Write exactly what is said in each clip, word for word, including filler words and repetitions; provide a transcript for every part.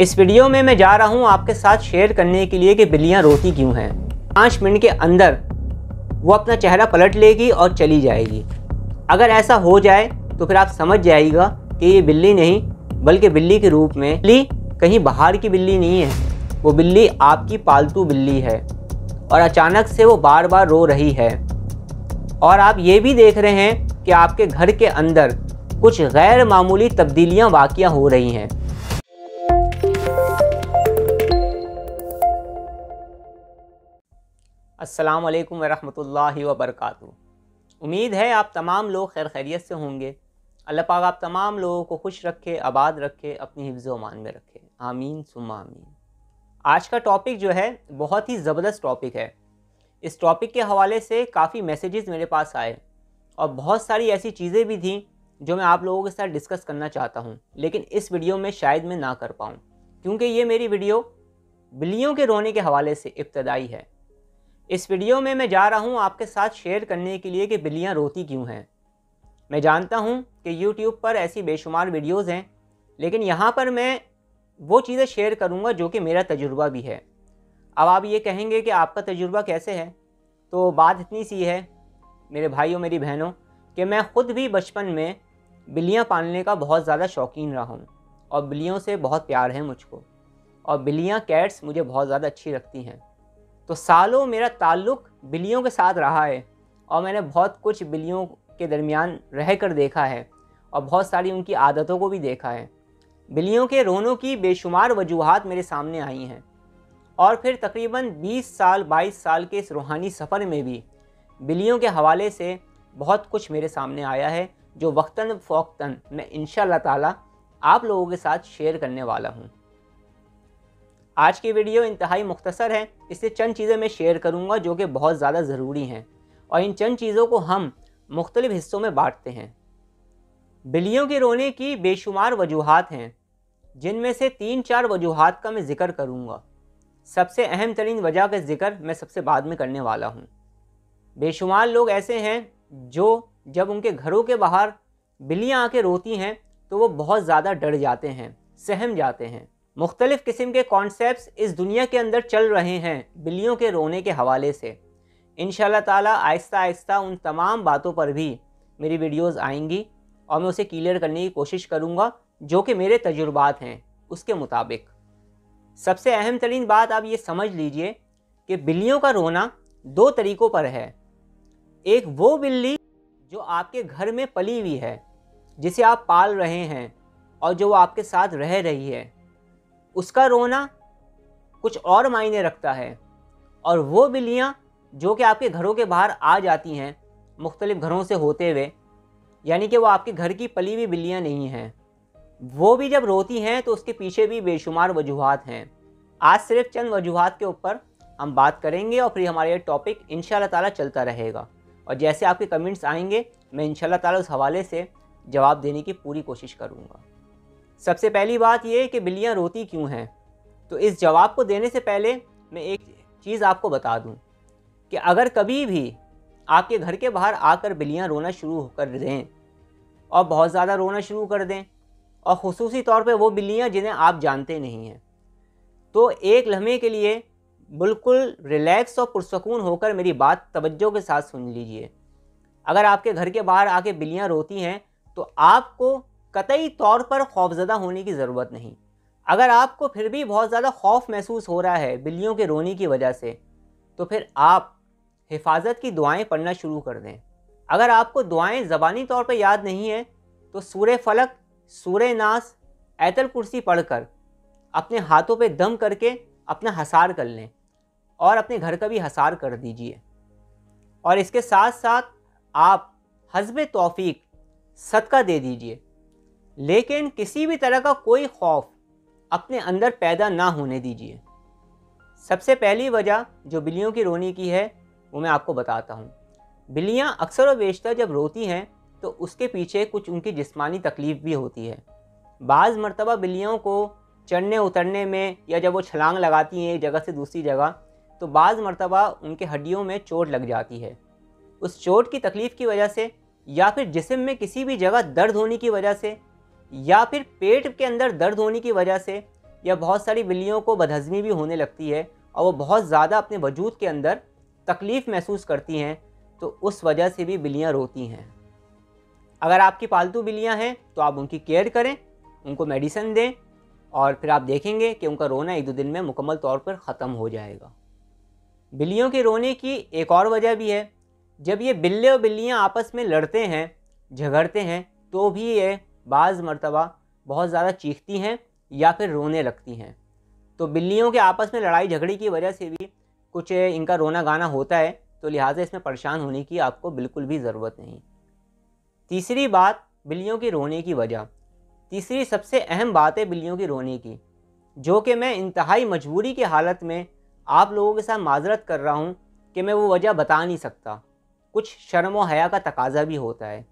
इस वीडियो में मैं जा रहा हूँ आपके साथ शेयर करने के लिए कि बिल्लियाँ रोती क्यों हैं। पाँच मिनट के अंदर वो अपना चेहरा पलट लेगी और चली जाएगी। अगर ऐसा हो जाए तो फिर आप समझ जाएगा कि ये बिल्ली नहीं बल्कि बिल्ली के रूप में, बिल्ली कहीं बाहर की बिल्ली नहीं है, वो बिल्ली आपकी पालतू बिल्ली है और अचानक से वो बार बार रो रही है। और आप ये भी देख रहे हैं कि आपके घर के अंदर कुछ गैर मामूली तब्दीलियाँ वाक़या हो रही हैं। अस्सलाम वालेकुम वरहमतुल्लाहि वबरकातु। उम्मीद है आप तमाम लोग खैर खैरियत से होंगे। अल्लाह पाक आप तमाम लोगों को खुश रखे, आबाद रखे, अपनी हिफ्ज़ व अमान में रखे, आमीन सुम्मा आमीन। आज का टॉपिक जो है बहुत ही ज़बरदस्त टॉपिक है। इस टॉपिक के हवाले से काफ़ी मैसेजेस मेरे पास आए और बहुत सारी ऐसी चीज़ें भी थी जो मैं आप लोगों के साथ डिस्कस करना चाहता हूँ, लेकिन इस वीडियो में शायद मैं ना कर पाऊँ क्योंकि ये मेरी वीडियो बिल्लियों के रोने के हवाले से इब्तदाई है। इस वीडियो में मैं जा रहा हूँ आपके साथ शेयर करने के लिए कि बिल्लियाँ रोती क्यों हैं। मैं जानता हूँ कि यूट्यूब पर ऐसी बेशुमार वीडियोस हैं, लेकिन यहाँ पर मैं वो चीज़ें शेयर करूँगा जो कि मेरा तजुर्बा भी है। अब आप ये कहेंगे कि आपका तजुर्बा कैसे है, तो बात इतनी सी है मेरे भाइयों मेरी बहनों कि मैं ख़ुद भी बचपन में बिल्लियाँ पालने का बहुत ज़्यादा शौकीन रहा हूँ और बिल्लियों से बहुत प्यार है मुझको, और बिल्लियाँ कैट्स मुझे बहुत ज़्यादा अच्छी लगती हैं। तो सालों मेरा ताल्लुक़ बिल्लियों के साथ रहा है और मैंने बहुत कुछ बिल्लियों के दरमियान रह कर देखा है और बहुत सारी उनकी आदतों को भी देखा है। बिल्लियों के रोनों की बेशुमार वजूहात मेरे सामने आई हैं और फिर तकरीबन बीस साल बाईस साल के इस रूहानी सफ़र में भी बिल्लियों के हवाले से बहुत कुछ मेरे सामने आया है जो वक्तन फ़ौक्तन मैं इंशाअल्लाह ताला आप लोगों के साथ शेयर करने वाला हूँ। आज की वीडियो इंतहाई मुख्तसर है, इससे चंद चीज़ें मैं शेयर करूँगा जो कि बहुत ज़्यादा ज़रूरी हैं और इन चंद चीज़ों को हम मुख्तलिफ़ हिस्सों में बांटते हैं। बिल्लियों के रोने की बेशुमार वजूहात हैं जिनमें से तीन चार वजूहात का मैं ज़िक्र करूँगा। सबसे अहम तरीन वजह का ज़िक्र मैं सबसे बाद में करने वाला हूँ। बेशुमार लोग ऐसे हैं जो जब उनके घरों के बाहर बिल्लियाँ आके रोती हैं तो वो बहुत ज़्यादा डर जाते हैं, सहम जाते हैं। मुख्तलिफ़ किस्म के कॉन्सेप्ट्स इस दुनिया के अंदर चल रहे हैं बिल्लियों के रोने के हवाले से। इंशाअल्लाह ताला आहिस्ता आहिस्ता उन तमाम बातों पर भी मेरी वीडियोस आएंगी और मैं उसे क्लियर करने की कोशिश करूँगा जो कि मेरे तजुर्बात हैं उसके मुताबिक। सबसे अहम तरीन बात आप ये समझ लीजिए कि बिल्लियों का रोना दो तरीक़ों पर है। एक वो बिल्ली जो आपके घर में पली हुई है, जिसे आप पाल रहे हैं और जो आपके साथ रह रही है, उसका रोना कुछ और मायने रखता है। और वो बिल्लियाँ जो कि आपके घरों के बाहर आ जाती हैं मुख्तलिफ़ घरों से होते हुए, यानी कि वो आपके घर की पली हुई बिल्लियाँ नहीं हैं, वो भी जब रोती हैं तो उसके पीछे भी बेशुमार वजूहात हैं। आज सिर्फ चंद वजूहात के ऊपर हम बात करेंगे और फिर हमारा ये टॉपिक इंशाअल्लाह ताला चलता रहेगा और जैसे आपके कमेंट्स आएंगे मैं इंशाअल्लाह ताला उस हवाले से जवाब देने की पूरी कोशिश करूँगा। सबसे पहली बात यह कि बिल्लियाँ रोती क्यों हैं, तो इस जवाब को देने से पहले मैं एक चीज़ आपको बता दूं कि अगर कभी भी आपके घर के बाहर आकर बिल्लियाँ रोना शुरू कर दें और बहुत ज़्यादा रोना शुरू कर दें, और ख़ुसूसी तौर पे वो बिल्लियाँ जिन्हें आप जानते नहीं हैं, तो एक लम्हे के लिए बिल्कुल रिलैक्स और पुरसकून होकर मेरी बात तवज्जो के साथ सुन लीजिए। अगर आपके घर के बाहर आके बिल्लियाँ रोती हैं तो आपको कतई तौर पर खौफजदा होने की ज़रूरत नहीं। अगर आपको फिर भी बहुत ज़्यादा खौफ महसूस हो रहा है बिल्लियों के रोने की वजह से, तो फिर आप हिफाजत की दुआएं पढ़ना शुरू कर दें। अगर आपको दुआएं ज़बानी तौर पर याद नहीं है तो सूरह फलक, सूरह नास, आयतुल कुर्सी पढ़कर अपने हाथों पे दम करके अपना हसार कर लें और अपने घर का भी हसार कर दीजिए। और इसके साथ साथ आप हस्ब तौफीक सदका दे दीजिए, लेकिन किसी भी तरह का कोई खौफ अपने अंदर पैदा ना होने दीजिए। सबसे पहली वजह जो बिल्लियों की रोने की है वो मैं आपको बताता हूँ। बिल्लियाँ अक्सर और बेशतर जब रोती हैं तो उसके पीछे कुछ उनकी जिस्मानी तकलीफ़ भी होती है। बाज़ मरतबा बिल्लियों को चढ़ने उतरने में या जब वो छलांग लगाती हैं एक जगह से दूसरी जगह, तो बाज़ मरतबा उनके हड्डियों में चोट लग जाती है। उस चोट की तकलीफ़ की वजह से या फिर जिस्म में किसी भी जगह दर्द होने की वजह से या फिर पेट के अंदर दर्द होने की वजह से या बहुत सारी बिल्लियों को बदहज़मी भी होने लगती है और वो बहुत ज़्यादा अपने वजूद के अंदर तकलीफ़ महसूस करती हैं, तो उस वजह से भी बिल्लियाँ रोती हैं। अगर आपकी पालतू बिल्लियाँ हैं तो आप उनकी केयर करें, उनको मेडिसिन दें और फिर आप देखेंगे कि उनका रोना एक दो दिन में मुकम्मल तौर पर ख़त्म हो जाएगा। बिल्लियों के रोने की एक और वजह भी है, जब ये बिल्ले और बिल्लियाँ आपस में लड़ते हैं, झगड़ते हैं, तो भी ये बाज़ मरतबा बहुत ज़्यादा चीखती हैं या फिर रोने लगती हैं। तो बिल्लियों के आपस में लड़ाई झगड़े की वजह से भी कुछ इनका रोना गाना होता है, तो लिहाजा इसमें परेशान होने की आपको बिल्कुल भी ज़रूरत नहीं। तीसरी बात बिल्लियों के रोने की वजह, तीसरी सबसे अहम बात है बिल्लियों के रोने की, जो कि मैं इंतहाई मजबूरी की हालत में आप लोगों के साथ माजरत कर रहा हूँ कि मैं वो वजह बता नहीं सकता, कुछ शर्म व हया का तकाजा भी होता है,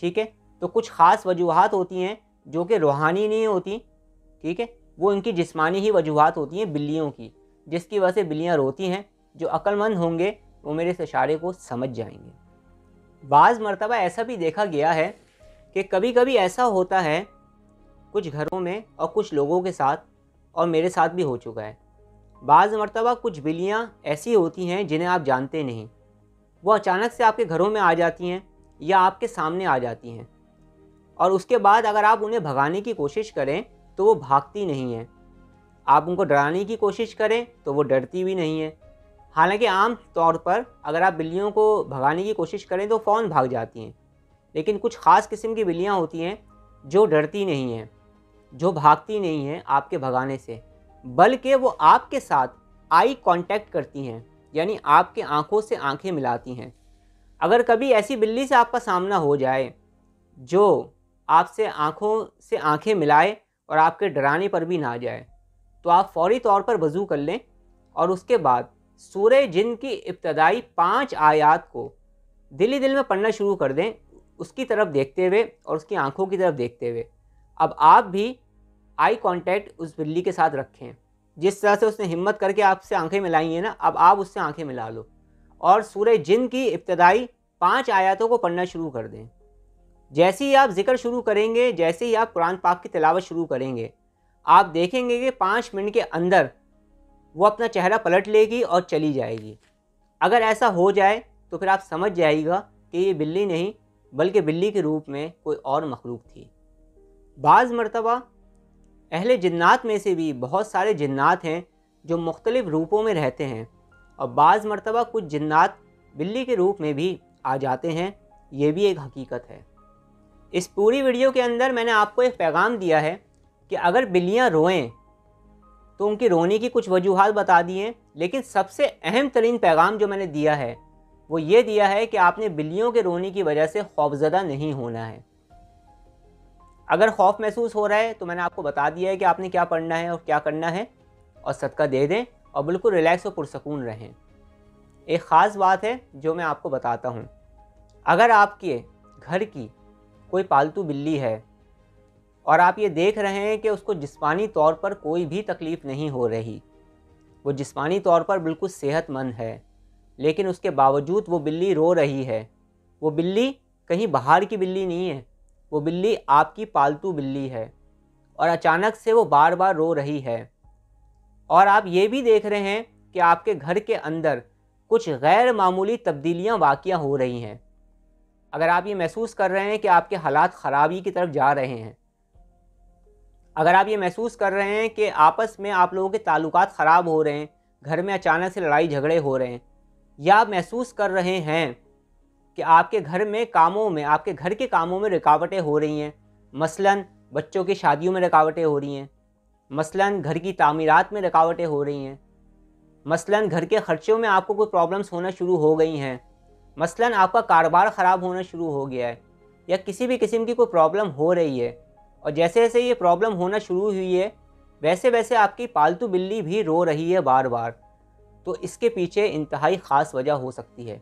ठीक है। तो कुछ ख़ास वजूहात होती हैं जो कि रूहानी नहीं होती, ठीक है, वो इनकी जिस्मानी ही वजूहात होती हैं बिल्लियों की, जिसकी वजह से बिल्लियाँ रोती हैं। जो अक्लमंद होंगे वो मेरे इस इशारे को समझ जाएंगे। बाज़ मरतबा ऐसा भी देखा गया है कि कभी कभी ऐसा होता है कुछ घरों में और कुछ लोगों के साथ, और मेरे साथ भी हो चुका है, बाज़ मरतबा कुछ बिल्लियाँ ऐसी होती हैं जिन्हें आप जानते नहीं, वो अचानक से आपके घरों में आ जाती हैं या आपके सामने आ जाती हैं, और उसके बाद अगर आप उन्हें भगाने की कोशिश करें तो वो भागती नहीं हैं, आप उनको डराने की कोशिश करें तो वो डरती भी नहीं है। हालांकि आम तौर पर अगर आप बिल्लियों को भगाने की कोशिश करें तो फ़ौरन भाग जाती हैं, लेकिन कुछ ख़ास किस्म की बिल्लियाँ होती हैं जो डरती नहीं हैं, जो भागती नहीं हैं आपके भगाने से, बल्कि वो आपके साथ आई कांटेक्ट करती हैं, यानी आपके आंखों से आंखें मिलाती हैं। अगर कभी ऐसी बिल्ली से आपका सामना हो जाए जो आपसे आंखों से आंखें मिलाए और आपके डराने पर भी ना जाए, तो आप फौरी तौर पर वज़ू कर लें और उसके बाद सूरह जिन की इब्तदाई पाँच आयात को दिल ही दिल में पढ़ना शुरू कर दें, उसकी तरफ देखते हुए और उसकी आंखों की तरफ देखते हुए। अब आप भी आई कांटेक्ट उस बिल्ली के साथ रखें, जिस तरह से उसने हिम्मत करके आपसे आंखें मिलाई हैं ना, अब आप उससे आंखें मिला लो और सूरह जिन की इब्तदाई पाँच आयातों को पढ़ना शुरू कर दें। जैसे ही आप जिक्र शुरू करेंगे, जैसे ही आप कुरान पाक की तिलावत शुरू करेंगे, आप देखेंगे कि पाँच मिनट के अंदर वो अपना चेहरा पलट लेगी और चली जाएगी। अगर ऐसा हो जाए तो फिर आप समझ जाएगा कि ये बिल्ली नहीं बल्कि बिल्ली के रूप में कोई और मखलूक थी। बाज़ मरतबा अहले जिन्नात में से भी बहुत सारे जिन्नात हैं जो मुख्तलिफ़ रूपों में रहते हैं, और बाज़ मरतबा कुछ जिन्नात बिल्ली के रूप में भी आ जाते हैं, ये भी एक हकीकत है। इस पूरी वीडियो के अंदर मैंने आपको एक पैगाम दिया है कि अगर बिल्लियाँ रोएं तो उनकी रोने की कुछ वजूहात बता दी हैं, लेकिन सबसे अहम तरीन पैगाम जो मैंने दिया है वो ये दिया है कि आपने बिल्लियों के रोने की वजह से खौफजदा नहीं होना है। अगर खौफ महसूस हो रहा है तो मैंने आपको बता दिया है कि आपने क्या पढ़ना है और क्या करना है, और सदका दे दें और बिल्कुल रिलैक्स और पुरसकून रहें। एक ख़ास बात है जो मैं आपको बताता हूँ, अगर आपके घर की कोई पालतू बिल्ली है और आप ये देख रहे हैं कि उसको जिस्मानी तौर पर कोई भी तकलीफ़ नहीं हो रही, वो जिस्मानी तौर पर बिल्कुल सेहतमंद है, लेकिन उसके बावजूद वो बिल्ली रो रही है, वो बिल्ली कहीं बाहर की बिल्ली नहीं है, वो बिल्ली आपकी पालतू बिल्ली है और अचानक से वो बार बार रो रही है, और आप ये भी देख रहे हैं कि आपके घर के अंदर कुछ गैर मामूली तब्दीलियाँ वाक़या हो रही हैं, अगर आप ये महसूस कर रहे हैं कि आपके हालात ख़राबी की तरफ जा रहे हैं, अगर आप ये महसूस कर रहे हैं कि आपस में आप लोगों के ताल्लुकात ख़राब हो रहे हैं, घर में अचानक से लड़ाई झगड़े हो रहे हैं, या आप महसूस कर रहे हैं कि आपके घर में कामों में आपके घर के कामों में रुकावटें हो रही हैं, मसलन बच्चों की शादियों में रुकावटें हो रही हैं, मसलन घर की तामीरात में रुकावटें हो रही हैं, मसलन घर के ख़र्चों में आपको कोई प्रॉब्लम्स होना शुरू हो गई हैं, मसलन आपका कारोबार ख़राब होना शुरू हो गया है, या किसी भी किस्म की कोई प्रॉब्लम हो रही है, और जैसे जैसे ये प्रॉब्लम होना शुरू हुई है वैसे वैसे आपकी पालतू बिल्ली भी रो रही है बार बार, तो इसके पीछे इंतहाई ख़ास वजह हो सकती है।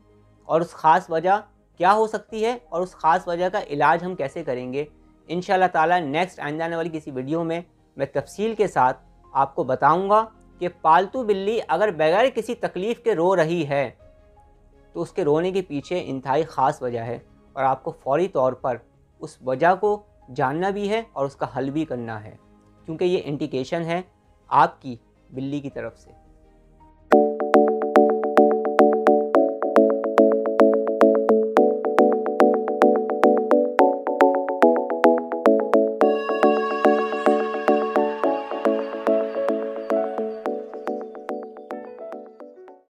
और उस ख़ास वजह क्या हो सकती है और उस ख़ास वजह का इलाज हम कैसे करेंगे, इंशाअल्लाह ताला नेक्स्ट आइंदा आने वाली किसी वीडियो में मैं तफसील के साथ आपको बताऊँगा कि पालतू बिल्ली अगर बगैर किसी तकलीफ़ के रो रही है तो उसके रोने के पीछे इंतहाई ख़ास वजह है, और आपको फौरी तौर पर उस वजह को जानना भी है और उसका हल भी करना है, क्योंकि ये इंडिकेशन है आपकी बिल्ली की तरफ से।